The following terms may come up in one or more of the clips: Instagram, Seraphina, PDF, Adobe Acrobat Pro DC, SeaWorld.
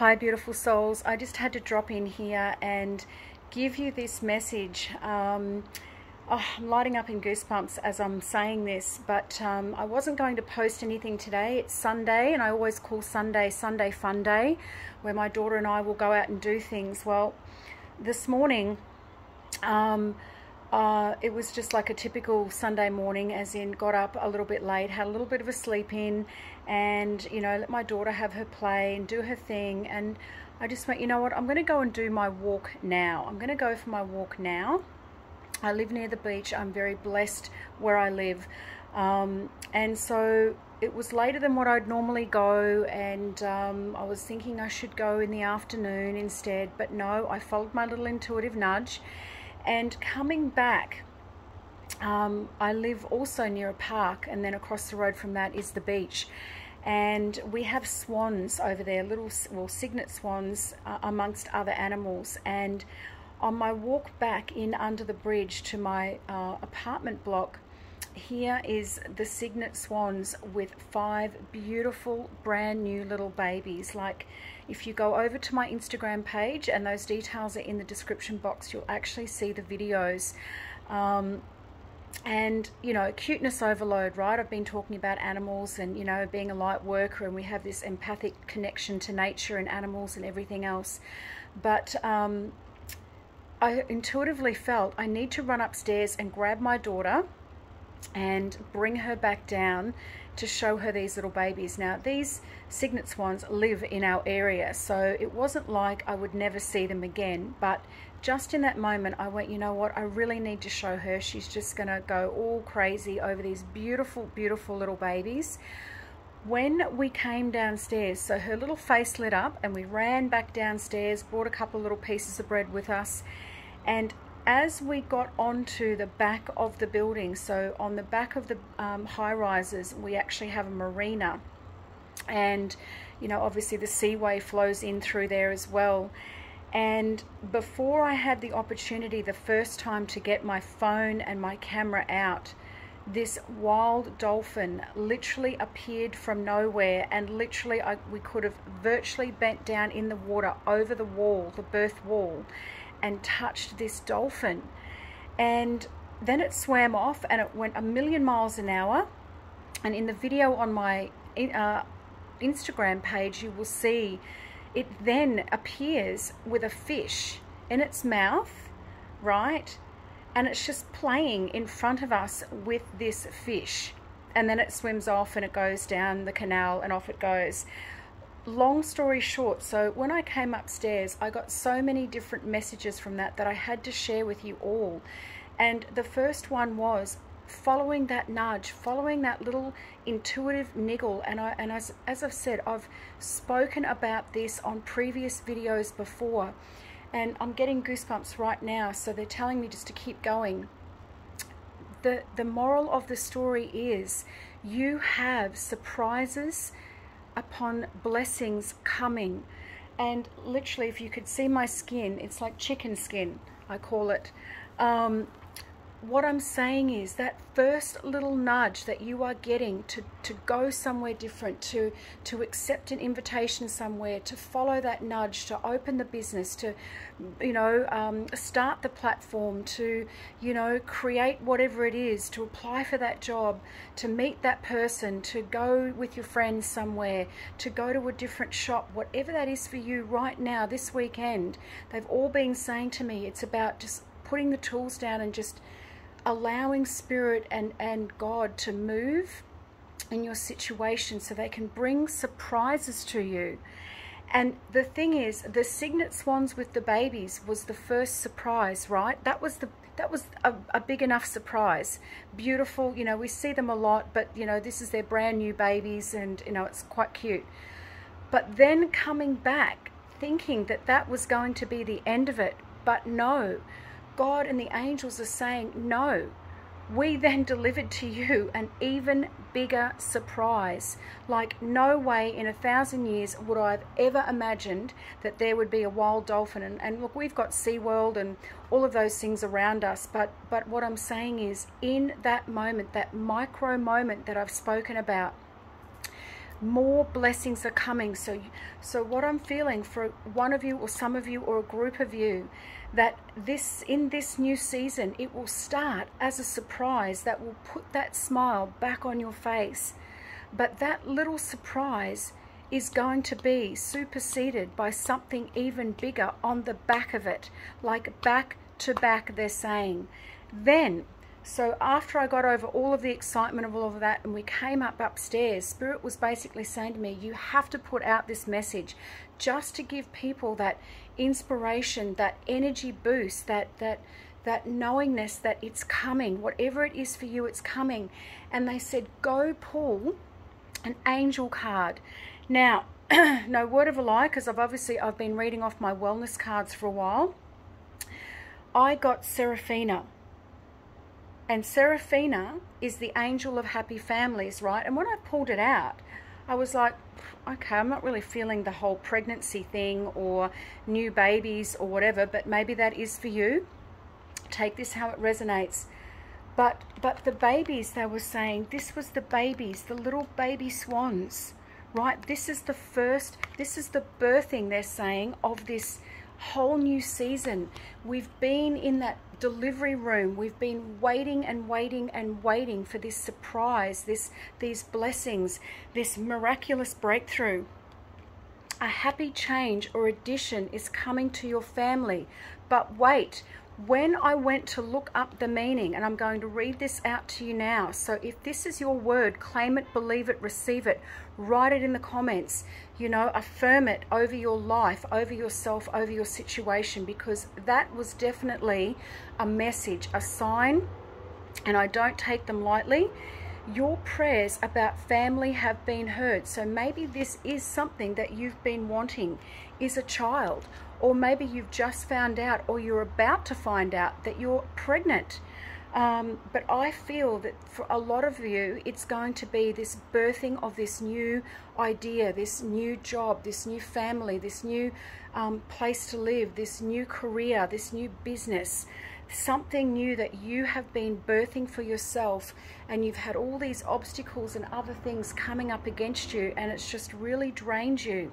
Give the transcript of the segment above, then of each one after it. Hi beautiful souls, I just had to drop in here and give you this message. I'm lighting up in goosebumps as I'm saying this, but I wasn't going to post anything today. It's Sunday and I always call Sunday fun day, where my daughter and I will go out and do things. Well, this morning it was just like a typical Sunday morning, as in got up a little bit late, had a little bit of a sleep in, and you know, let my daughter have her play and do her thing. And I just went, you know what, I'm going to go and do my walk now. I'm going to go for my walk now. I live near the beach. I'm very blessed where I live, and so it was later than what I'd normally go, and I was thinking I should go in the afternoon instead, but no, I followed my little intuitive nudge. And coming back, I live also near a park, and then across the road from that is the beach, and we have swans over there, little, well, cygnet swans, amongst other animals. And on my walk back in under the bridge to my apartment block, here is the cygnet swans with 5 beautiful brand new little babies. Like, if you go over to my Instagram page, and those details are in the description box, you'll actually see the videos. And you know, cuteness overload, right? I've been talking about animals and, you know, being a light worker, and we have this empathic connection to nature and animals and everything else. But I intuitively felt I need to run upstairs and grab my daughter and bring her back down to show her these little babies. Now, these cygnet swans live in our area, so it wasn't like I would never see them again, but just in that moment I went, you know what, I really need to show her. She's just gonna go all crazy over these beautiful, beautiful little babies. When we came downstairs, so her little face lit up, and we ran back downstairs, brought a couple little pieces of bread with us, and as we got onto the back of the building, so on the back of the high-rises, we actually have a marina, and you know, obviously the seaway flows in through there as well. And before I had the opportunity the first time to get my phone and my camera out, this wild dolphin literally appeared from nowhere, and literally we could have virtually bent down in the water over the wall, the berth wall, and touched this dolphin. And then it swam off and it went a million miles an hour. And in the video on my Instagram page, you will see it then appears with a fish in its mouth, right? And it's just playing in front of us with this fish. And then it swims off and it goes down the canal and off it goes. Long story short, so when I came upstairs, I got so many different messages from that I had to share with you all. And the first one was following that nudge, following that little intuitive niggle. And as I've said, I've spoken about this on previous videos before, and I'm getting goosebumps right now, so they're telling me just to keep going. The moral of the story is you have surprises upon blessings coming. And literally, if you could see my skin, it's like chicken skin, I call it. What I'm saying is that first little nudge that you are getting to go somewhere different, to accept an invitation somewhere, to follow that nudge, to open the business, to, you know, start the platform, to, you know, create whatever it is, to apply for that job, to meet that person, to go with your friends somewhere, to go to a different shop, whatever that is for you right now, this weekend. They've all been saying to me, it's about just putting the tools down and just allowing Spirit and God to move in your situation so they can bring surprises to you. And the thing is, the cygnet swans with the babies was the first surprise, right? That was a big enough surprise. Beautiful, you know, we see them a lot, but you know, this is their brand new babies, and you know, it's quite cute. But then coming back, thinking that that was going to be the end of it, but no. God and the angels are saying, no, we then delivered to you an even bigger surprise. Like, no way in 1,000 years would I have ever imagined that there would be a wild dolphin. And look, we've got SeaWorld and all of those things around us. But what I'm saying is, in that moment, that micro moment that I've spoken about, more blessings are coming. So what I'm feeling for one of you or some of you or a group of you, that in this new season, it will start as a surprise that will put that smile back on your face. But that little surprise is going to be superseded by something even bigger on the back of it, like back to back, they're saying. Then, so after I got over all of the excitement of all of that and we came upstairs, Spirit was basically saying to me, you have to put out this message just to give people that inspiration, that energy boost, that knowingness that it's coming. Whatever it is for you, it's coming. And they said, go pull an angel card. Now, no word of a lie, because I've been reading off my wellness cards for a while. I got Seraphina. And Seraphina is the angel of happy families, right? And when I pulled it out, I was like, okay, I'm not really feeling the whole pregnancy thing or new babies or whatever, but maybe that is for you. Take this how it resonates. But the babies, they were saying, this was the babies, the little baby swans, right? This is the birthing, they're saying, of this whole new season. We've been in that delivery room, we've been waiting and waiting and waiting for this surprise, these blessings, this miraculous breakthrough. A happy change or addition is coming to your family. But wait, when I went to look up the meaning, and I'm going to read this out to you now, so if this is your word, claim it, believe it, receive it, write it in the comments, you know, affirm it over your life, over yourself, over your situation, because that was definitely a message, a sign, and I don't take them lightly. Your prayers about family have been heard. So maybe this is something that you've been wanting, is a child, or maybe you've just found out or you're about to find out that you're pregnant. But I feel that for a lot of you, it's going to be this birthing of this new idea, this new job, this new family, this new place to live, this new career, this new business. Something new that you have been birthing for yourself, and you've had all these obstacles and other things coming up against you, and it's just really drained you.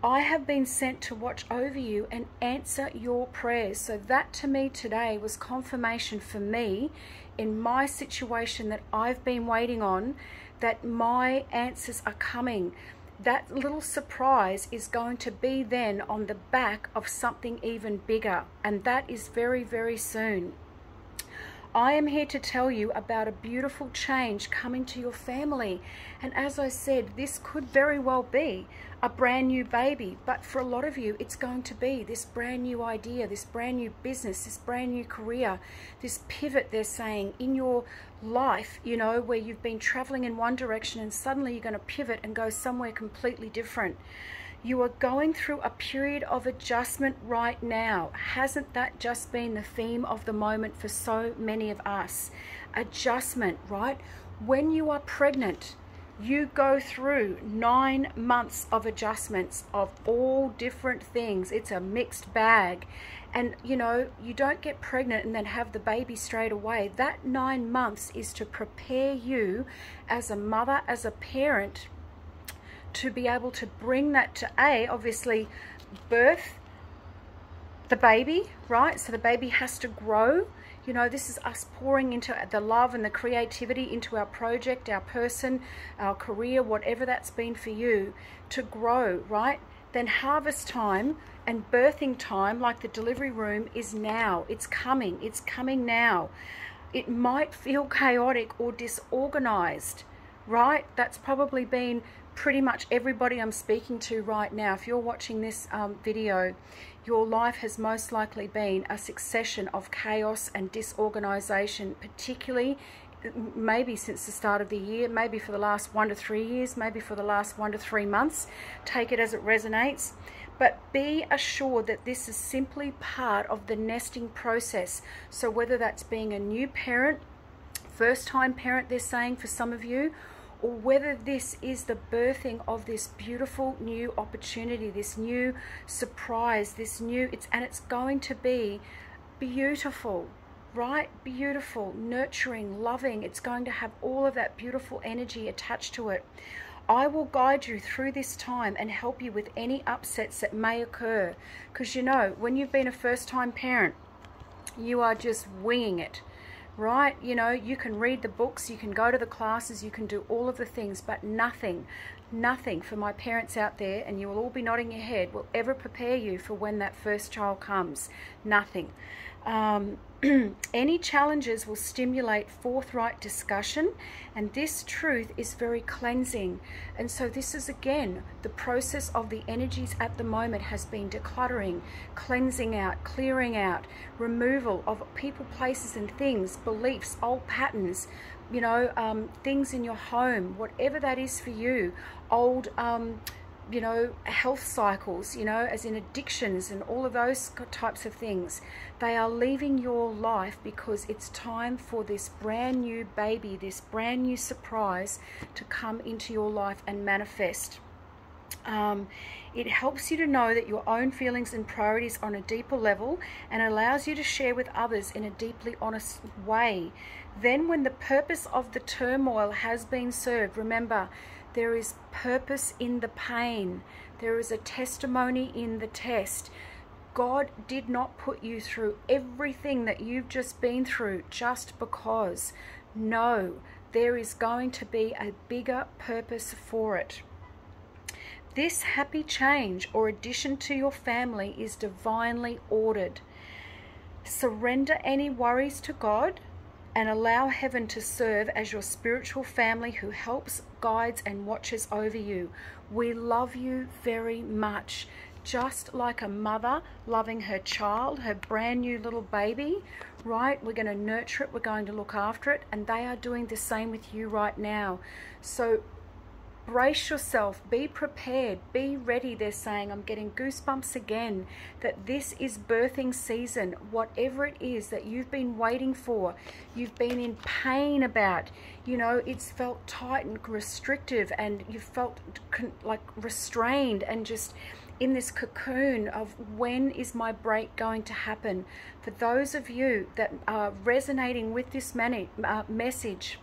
I have been sent to watch over you and answer your prayers. So that to me today was confirmation for me in my situation that I've been waiting on, that my answers are coming. That little surprise is going to be then on the back of something even bigger, and that is very, very soon. I am here to tell you about a beautiful change coming to your family, and as I said, this could very well be a brand new baby, but for a lot of you, it's going to be this brand new idea, this brand new business, this brand new career, this pivot, they're saying, in your life, you know, where you've been traveling in one direction and suddenly you're going to pivot and go somewhere completely different. You are going through a period of adjustment right now. Hasn't that just been the theme of the moment for so many of us? Adjustment, right? When you are pregnant, you go through 9 months of adjustments of all different things. It's a mixed bag. And, you know, you don't get pregnant and then have the baby straight away. That 9 months is to prepare you as a mother, as a parent, to be able to bring that to obviously birth the baby, right? So the baby has to grow. You know, this is us pouring into the love and the creativity into our project, our person, our career, whatever that's been for you, to grow, right? Then harvest time and birthing time, like the delivery room, is now. It's coming now. It might feel chaotic or disorganized, right? That's probably been pretty much everybody I'm speaking to right now. If you're watching this video, your life has most likely been a succession of chaos and disorganization, particularly maybe since the start of the year, maybe for the last 1 to 3 years, maybe for the last 1 to 3 months. Take it as it resonates. But be assured that this is simply part of the nesting process. So whether that's being a new parent, first-time parent, they're saying for some of you, or whether this is the birthing of this beautiful new opportunity, this new surprise, this new, and it's going to be beautiful, bright, beautiful, nurturing, loving. It's going to have all of that beautiful energy attached to it. I will guide you through this time and help you with any upsets that may occur. Because you know, when you've been a first-time parent, you are just winging it, right? You know, you can read the books, you can go to the classes, you can do all of the things, but nothing for my parents out there, and you will all be nodding your head, will ever prepare you for when that first child comes. Nothing. Any challenges will stimulate forthright discussion, and this truth is very cleansing. And so this is again the process of the energies at the moment has been decluttering, cleansing out, clearing out, removal of people, places and things, beliefs, old patterns, you know, things in your home, whatever that is for you, old you know, health cycles, you know, as in addictions and all of those types of things. They are leaving your life because it's time for this brand new baby, this brand new surprise to come into your life and manifest. It helps you to know that your own feelings and priorities on a deeper level and allows you to share with others in a deeply honest way. Then when the purpose of the turmoil has been served, remember, there is purpose in the pain. There is a testimony in the test. God did not put you through everything that you've just been through just because. No, there is going to be a bigger purpose for it. This happy change or addition to your family is divinely ordered. Surrender any worries to God and allow heaven to serve as your spiritual family who helps, guides and watches over you. We love you very much. Just like a mother loving her child, her brand new little baby, right? We're going to nurture it, we're going to look after it, and they are doing the same with you right now. So brace yourself, be prepared, be ready. They're saying, I'm getting goosebumps again, that this is birthing season. Whatever it is that you've been waiting for, you've been in pain about, you know, it's felt tight and restrictive, and you've felt like restrained and just in this cocoon of when is my break going to happen. For those of you that are resonating with this message,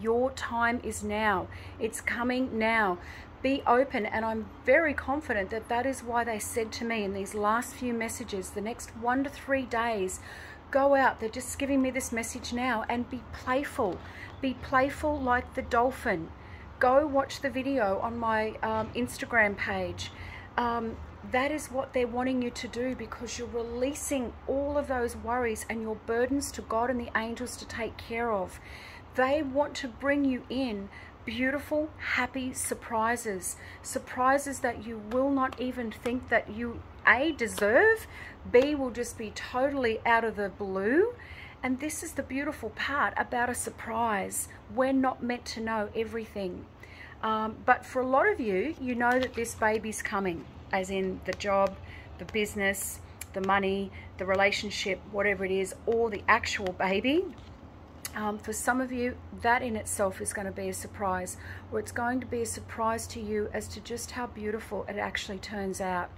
your time is now. It's coming now. Be open, and I'm very confident that that is why they said to me in these last few messages, the next 1 to 3 days, go out. They're just giving me this message now, and be playful. Be playful like the dolphin. Go watch the video on my Instagram page. That is what they're wanting you to do, because you're releasing all of those worries and your burdens to God and the angels to take care of. They want to bring you in beautiful, happy surprises. Surprises that you will not even think that you, A, deserve, B, will just be totally out of the blue. And this is the beautiful part about a surprise. We're not meant to know everything. But for a lot of you, you know that this baby's coming, as in the job, the business, the money, the relationship, whatever it is, or the actual baby. For some of you, that in itself is going to be a surprise, or it's going to be a surprise to you as to just how beautiful it actually turns out.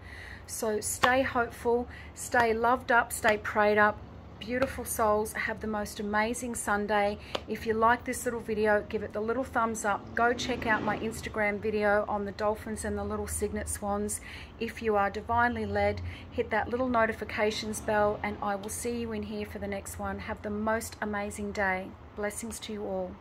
So stay hopeful, stay loved up, stay prayed up. Beautiful souls, have the most amazing Sunday. If you like this little video, give it the little thumbs up. Go check out my Instagram video on the dolphins and the little signet swans. If you are divinely led, hit that little notifications bell, and I will see you in here for the next one. Have the most amazing day. Blessings to you all.